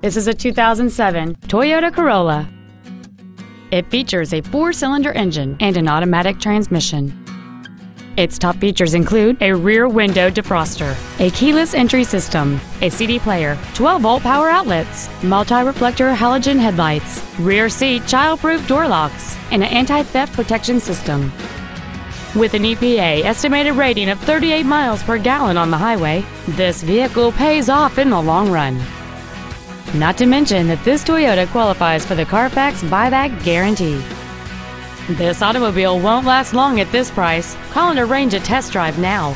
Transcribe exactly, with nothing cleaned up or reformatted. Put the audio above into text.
This is a two thousand seven Toyota Corolla. It features a four-cylinder engine and an automatic transmission. Its top features include a rear window defroster, a keyless entry system, a C D player, twelve volt power outlets, multi-reflector halogen headlights, rear seat child-proof door locks, and an anti-theft protection system. With an E P A estimated rating of thirty-eight miles per gallon on the highway, this vehicle pays off in the long run. Not to mention that this Toyota qualifies for the Carfax buyback guarantee. This automobile won't last long at this price. Call and arrange a test drive now.